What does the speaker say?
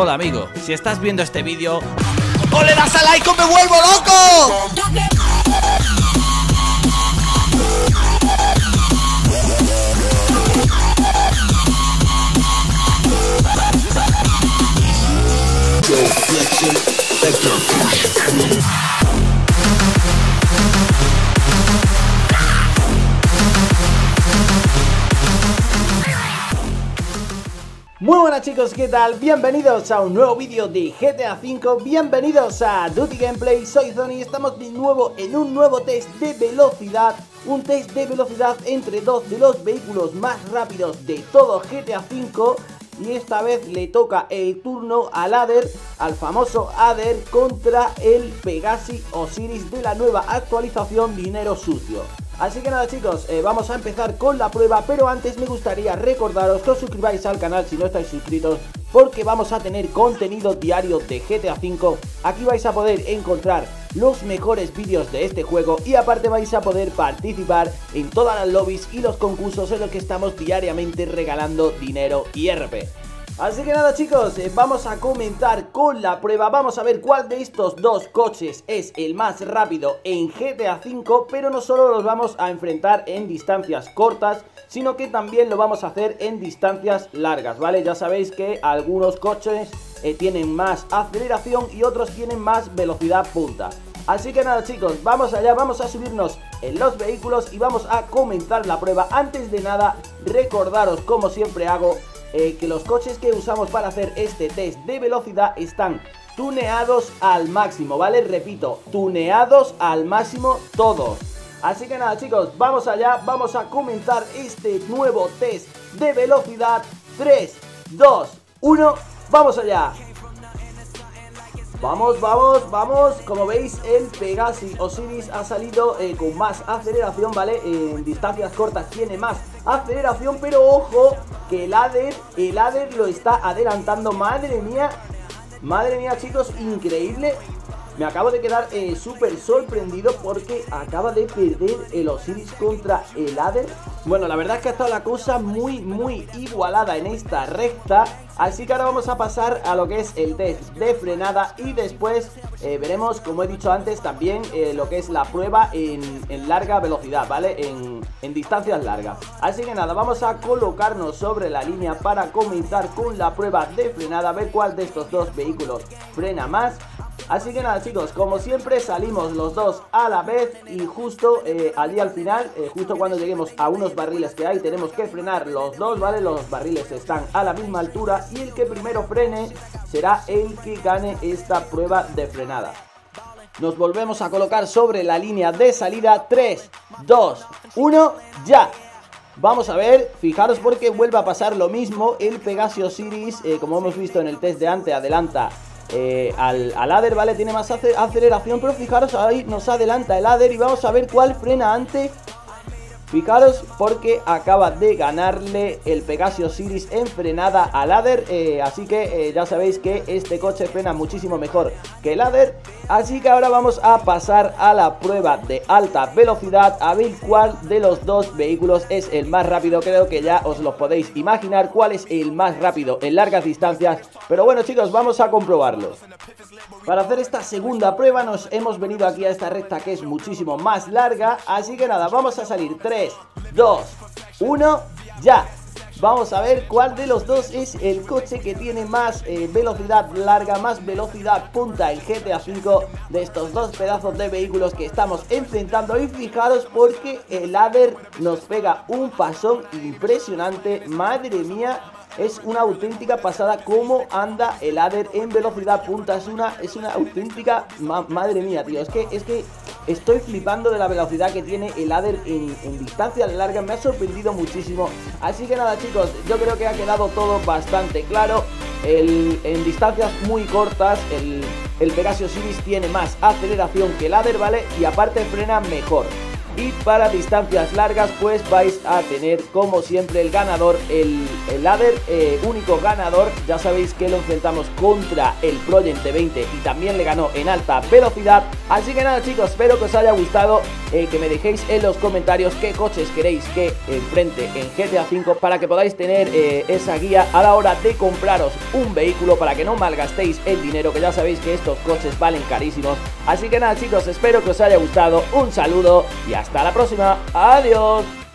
Hola amigo, si estás viendo este vídeo, ¡o le das a like o me vuelvo loco! Muy buenas chicos, ¿qué tal? Bienvenidos a un nuevo vídeo de GTA V, bienvenidos a Duty Gameplay, soy Zony y estamos de nuevo en un nuevo test de velocidad. Un test de velocidad entre dos de los vehículos más rápidos de todo GTA V. Y esta vez le toca el turno al Adder, al famoso Adder, contra el Pegassi Osiris de la nueva actualización Dinero Sucio. Así que nada chicos, vamos a empezar con la prueba, pero antes me gustaría recordaros que os suscribáis al canal si no estáis suscritos, porque vamos a tener contenido diario de GTA V. Aquí vais a poder encontrar los mejores vídeos de este juego y aparte vais a poder participar en todas las lobbies y los concursos en los que estamos diariamente regalando dinero y RP. Así que nada chicos, vamos a comenzar con la prueba. Vamos a ver cuál de estos dos coches es el más rápido en GTA V, pero no solo los vamos a enfrentar en distancias cortas, sino que también lo vamos a hacer en distancias largas, ¿vale? Ya sabéis que algunos coches tienen más aceleración y otros tienen más velocidad punta. Así que nada chicos, vamos allá, vamos a subirnos en los vehículos y vamos a comenzar la prueba. Antes de nada, recordaros, como siempre hago, que los coches que usamos para hacer este test de velocidad están tuneados al máximo, ¿vale? Repito, tuneados al máximo todos. Así que nada chicos, vamos allá, vamos a comenzar este nuevo test de velocidad. 3, 2, 1, v¡vamos allá! Vamos, vamos, vamos. Como veis, el Pegassi Osiris ha salido con más aceleración, ¿vale? En distancias cortas tiene más aceleración, pero ojo que el Adder lo está adelantando. Madre mía chicos, increíble. Me acabo de quedar súper sorprendido porque acaba de perder el Osiris contra el Adder. Bueno, la verdad es que ha estado la cosa muy, muy igualada en esta recta. Así que ahora vamos a pasar a lo que es el test de frenada y después veremos, como he dicho antes, también lo que es la prueba en larga velocidad, ¿vale? En distancias largas. Así que nada, vamos a colocarnos sobre la línea para comenzar con la prueba de frenada, a ver cuál de estos dos vehículos frena más. Así que nada chicos, como siempre salimos los dos a la vez y justo allí al final, justo cuando lleguemos a unos barriles que hay, tenemos que frenar los dos, ¿vale? Los barriles están a la misma altura y el que primero frene será el que gane esta prueba de frenada. Nos volvemos a colocar sobre la línea de salida. 3, 2, 1, ¡ya! Vamos a ver, fijaros porque vuelve a pasar lo mismo. El Pegassi Osiris, como hemos visto en el test de antes, adelanta al Adder, ¿vale? Tiene más aceleración, pero fijaros, ahí nos adelanta el Adder y vamos a ver cuál frena antes. Fijaros porque acaba de ganarle el Pegassi Osiris en frenada al Adder, así que ya sabéis que este coche frena muchísimo mejor que el Adder. Así que ahora vamos a pasar a la prueba de alta velocidad, a ver cuál de los dos vehículos es el más rápido. Creo que ya os lo podéis imaginar cuál es el más rápido en largas distancias, pero bueno chicos, vamos a comprobarlo. Para hacer esta segunda prueba nos hemos venido aquí a esta recta que es muchísimo más larga, así que nada, vamos a salir. 3, 2, 1, ya. Vamos a ver cuál de los dos es el coche que tiene más velocidad larga, más velocidad punta en GTA V de estos dos pedazos de vehículos que estamos enfrentando. Y fijaros porque el Adder nos pega un pasón impresionante, madre mía. Es una auténtica pasada cómo anda el Adder en velocidad punta. Es una auténtica... Madre mía, tío. Es que estoy flipando de la velocidad que tiene el Adder en distancias largas. Me ha sorprendido muchísimo. Así que nada, chicos. Yo creo que ha quedado todo bastante claro. En distancias muy cortas, el Pegassi Osiris tiene más aceleración que el Adder, ¿vale? Y aparte frena mejor. y para distancias largas pues vais a tener como siempre el ganador, el Adder, único ganador. Ya sabéis que lo enfrentamos contra el Project 20 y también le ganó en alta velocidad. Así que nada chicos, espero que os haya gustado, que me dejéis en los comentarios qué coches queréis que enfrente en GTA V para que podáis tener esa guía a la hora de compraros un vehículo, para que no malgastéis el dinero, que ya sabéis que estos coches valen carísimos. Así que nada chicos, espero que os haya gustado, un saludo y hasta la próxima, adiós.